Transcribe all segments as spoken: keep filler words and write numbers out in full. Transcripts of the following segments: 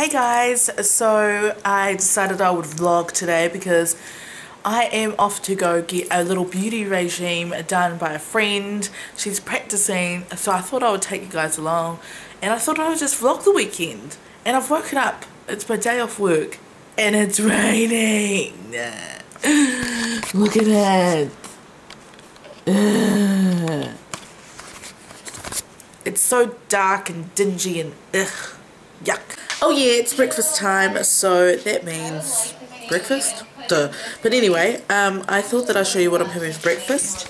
Hey guys, so I decided I would vlog today because I am off to go get a little beauty regime done by a friend. She's practicing, so I thought I would take you guys along, and I thought I would just vlog the weekend. And I've woken up, it's my day off work, and it's raining. Look at that. Ugh. It's so dark and dingy and ugh, yuck. Oh yeah, it's breakfast time, so that means breakfast? Duh. But anyway, um, I thought that I'd show you what I'm having for breakfast.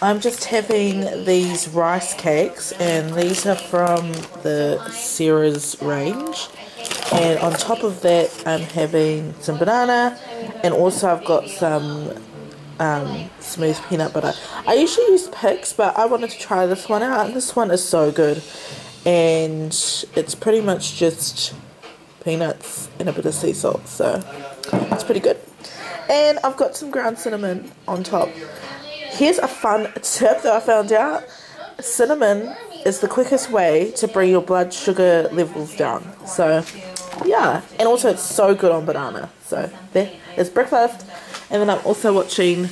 I'm just having these rice cakes, and these are from the Ceres range. And on top of that, I'm having some banana, and also I've got some um, smooth peanut butter. I usually use Peks, but I wanted to try this one out, and this one is so good. And it's pretty much just peanuts and a bit of sea salt, so it's pretty good. And I've got some ground cinnamon on top. Here's a fun tip that I found out. Cinnamon is the quickest way to bring your blood sugar levels down, so yeah. And also it's so good on banana. So there is breakfast. And then I'm also watching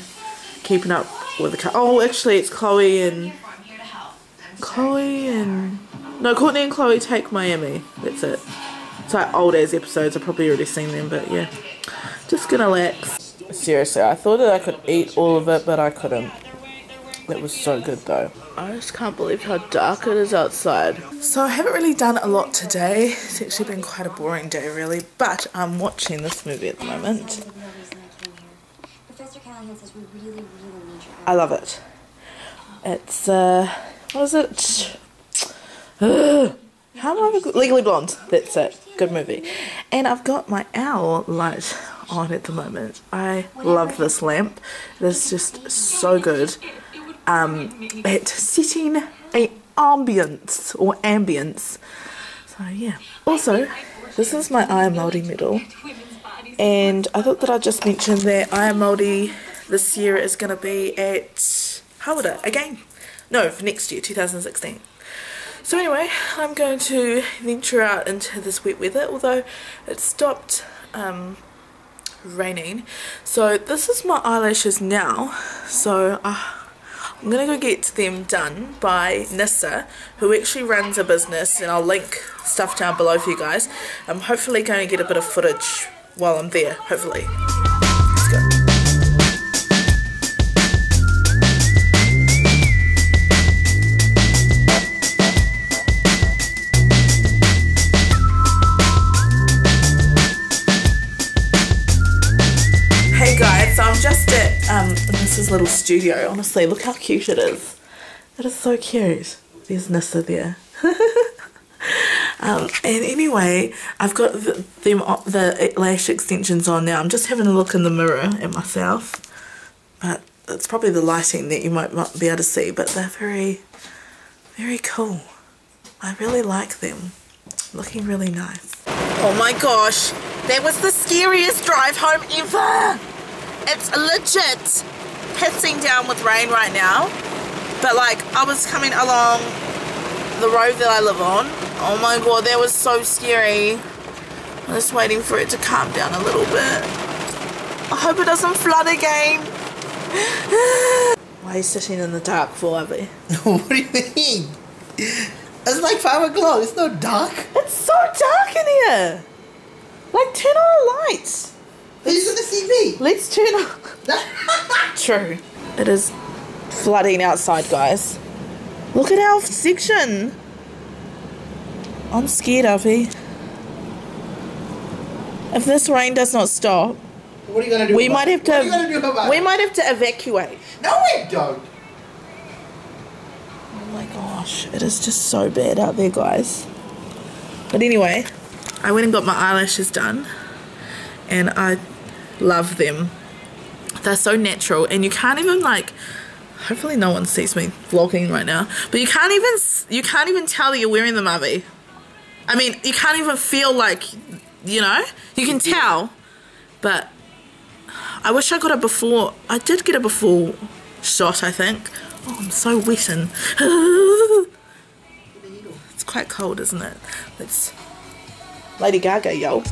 Keeping Up with the Kardashians. Oh, actually it's Chloe and Chloe and no, Courtney and Chloe Take Miami. That's it. It's like old as episodes. I've probably already seen them, but yeah. Just gonna relax. Seriously, I thought that I could eat all of it, but I couldn't. It was so good though. I just can't believe how dark it is outside. So I haven't really done a lot today. It's actually been quite a boring day really, but I'm watching this movie at the moment. I love it. It's, uh, what is it? Ugh. How am I Legally Blonde? That's it. Good movie. And I've got my owl light on at the moment. I love this lamp. It is just so good um, at setting an ambience or ambience. So yeah. Also, this is my Aya Māori medal. And I thought that I'd just mention that Aya Māori this year is going to be at Hawera again. No, for next year, two thousand sixteen. So anyway, I'm going to venture out into this wet weather, although it stopped um, raining. So this is my eyelashes now, so uh, I'm going to go get them done by Nyssa, who actually runs a business, and I'll link stuff down below for you guys. I'm hopefully going to get a bit of footage while I'm there, hopefully. Um, and this is little studio. Honestly, look how cute it is. It is so cute. There's Nyssa there. um, and anyway, I've got the, them, the lash extensions on now. I'm just having a look in the mirror at myself. But it's probably the lighting that you might not be able to see. But they're very, very cool. I really like them. Looking really nice. Oh my gosh. That was the scariest drive home ever. It's legit pissing down with rain right now, but like I was coming along the road that I live on. Oh my god, that was so scary. I'm just waiting for it to calm down a little bit. I hope it doesn't flood again. Why are you sitting in the dark for, Abby? What do you mean? It's like five o'clock, it's not dark. It's so dark in here. Like, turn on the lights. Who's on the T V? Let's turn on. True. It is flooding outside, guys. Look at our section. I'm scared, Alfie. If this rain does not stop, what are you gonna do? We might have to. What are you gonna do about it? We might have to evacuate. No, we don't. Oh my gosh, it is just so bad out there, guys. But anyway, I went and got my eyelashes done, and I love them. They're so natural, and you can't even, like, hopefully no one sees me vlogging right now, but you can't even you can't even tell that you're wearing them, Abby. I mean, you can't even feel like, you know, you can tell, but I wish I got it before. I did get it before shot, I think. Oh, I'm so wet and it's quite cold, isn't it? Let's Lady Gaga, yo.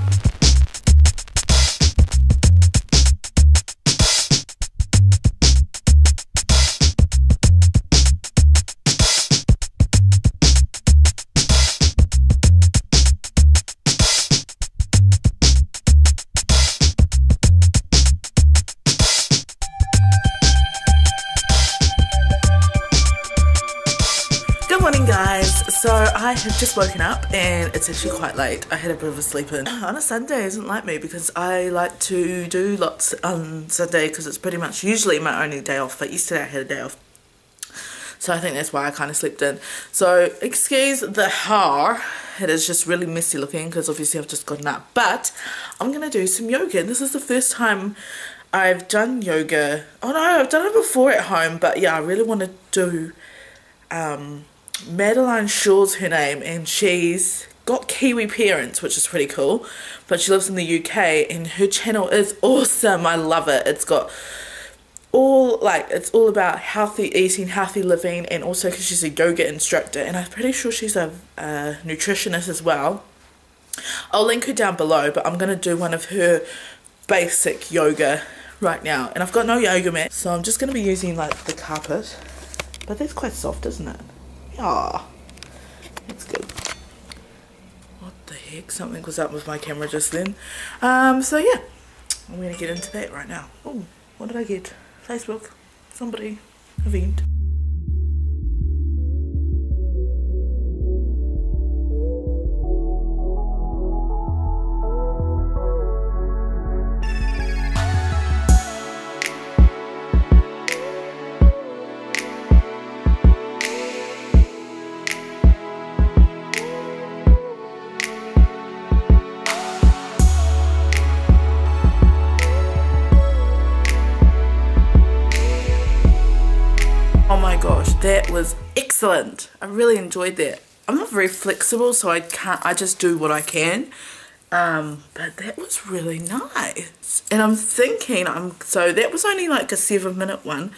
So I have just woken up and it's actually quite late. I had a bit of a sleep in. On a Sunday isn't like me because I like to do lots on Sunday because it's pretty much usually my only day off, but yesterday I had a day off. So I think that's why I kind of slept in. So excuse the hair. It is just really messy looking because obviously I've just gotten up. But I'm going to do some yoga. This is the first time I've done yoga. Oh no, I've done it before at home. But yeah, I really want to do... Um, Madeline Shaw's her name, and she's got Kiwi parents, which is pretty cool, but she lives in the U K and her channel is awesome. I love it. It's got all like it's all about healthy eating, healthy living, and also because she's a yoga instructor and I'm pretty sure she's a, a nutritionist as well. I'll link her down below, but I'm gonna do one of her basic yoga right now, and I've got no yoga mat, so I'm just gonna be using like the carpet, but that's quite soft, isn't it? Ah, that's good. What the heck? Something was up with my camera just then. Um, so yeah, I'm going to get into that right now. Oh, what did I get? Facebook, somebody, event. That was excellent. I really enjoyed that. I'm not very flexible, so I can't, I just do what I can. Um, but that was really nice. And I'm thinking, I'm so that was only like a seven minute one.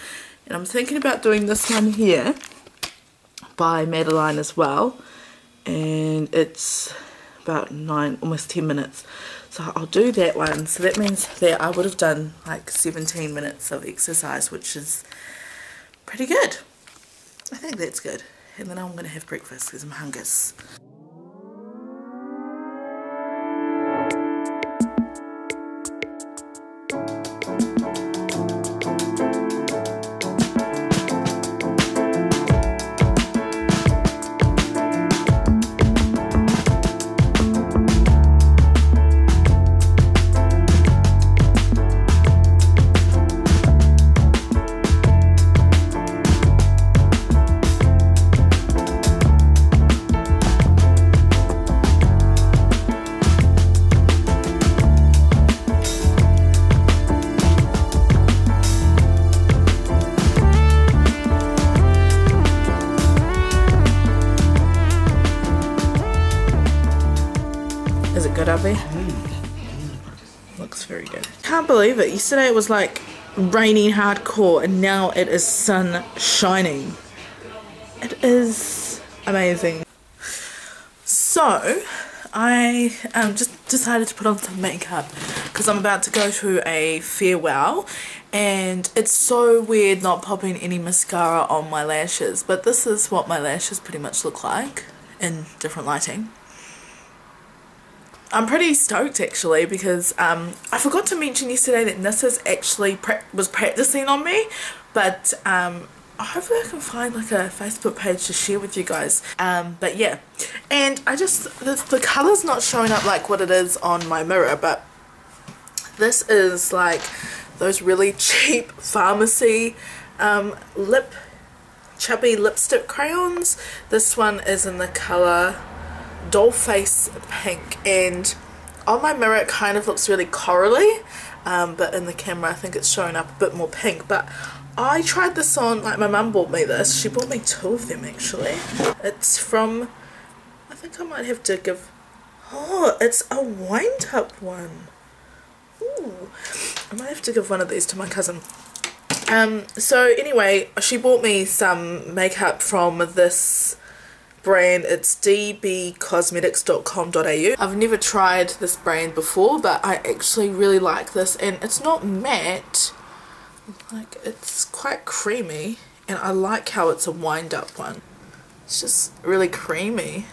And I'm thinking about doing this one here by Madeline as well. And it's about nine, almost ten minutes. So I'll do that one. So that means that I would have done like seventeen minutes of exercise, which is pretty good. I think that's good. And then I'm going to have breakfast because I'm hungry. Looks very good. Can't believe it. Yesterday it was like raining hardcore and now it is sun shining. It is amazing. So I um, just decided to put on some makeup because I'm about to go to a farewell and it's so weird not popping any mascara on my lashes, but this is what my lashes pretty much look like in different lighting. I'm pretty stoked actually because um, I forgot to mention yesterday that Nyssa's actually pra was practicing on me, but um, hopefully I can find like a Facebook page to share with you guys. Um, but yeah, and I just, the, the colour's not showing up like what it is on my mirror, but this is like those really cheap pharmacy um, lip, chubby lipstick crayons. This one is in the colour Doll Face Pink, and on my mirror it kind of looks really corally, um, but in the camera I think it's showing up a bit more pink. But I tried this on, like my mum bought me this, she bought me two of them actually. It's from, I think I might have to give, oh it's a wind up one. Ooh, I might have to give one of these to my cousin. Um, so anyway, she bought me some makeup from this brand. It's d b cosmetics dot com dot a u. I've never tried this brand before, but I actually really like this, and it's not matte, like it's quite creamy, and I like how it's a wind up one. It's just really creamy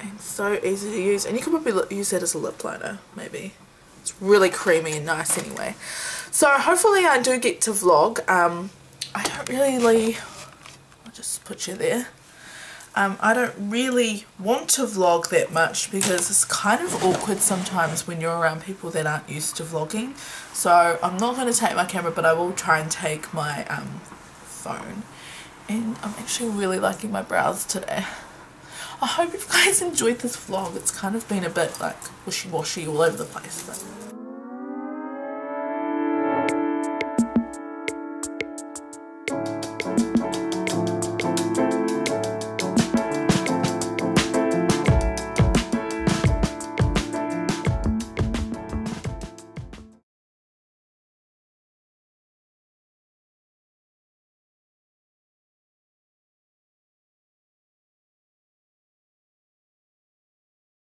and so easy to use, and you could probably use that as a lip liner maybe. It's really creamy and nice anyway. So hopefully I do get to vlog. um, I don't really, I'll just put you there, um, I don't really want to vlog that much because it's kind of awkward sometimes when you're around people that aren't used to vlogging. So I'm not going to take my camera, but I will try and take my um, phone. And I'm actually really liking my brows today. I hope you guys enjoyed this vlog. It's kind of been a bit like wishy-washy all over the place, but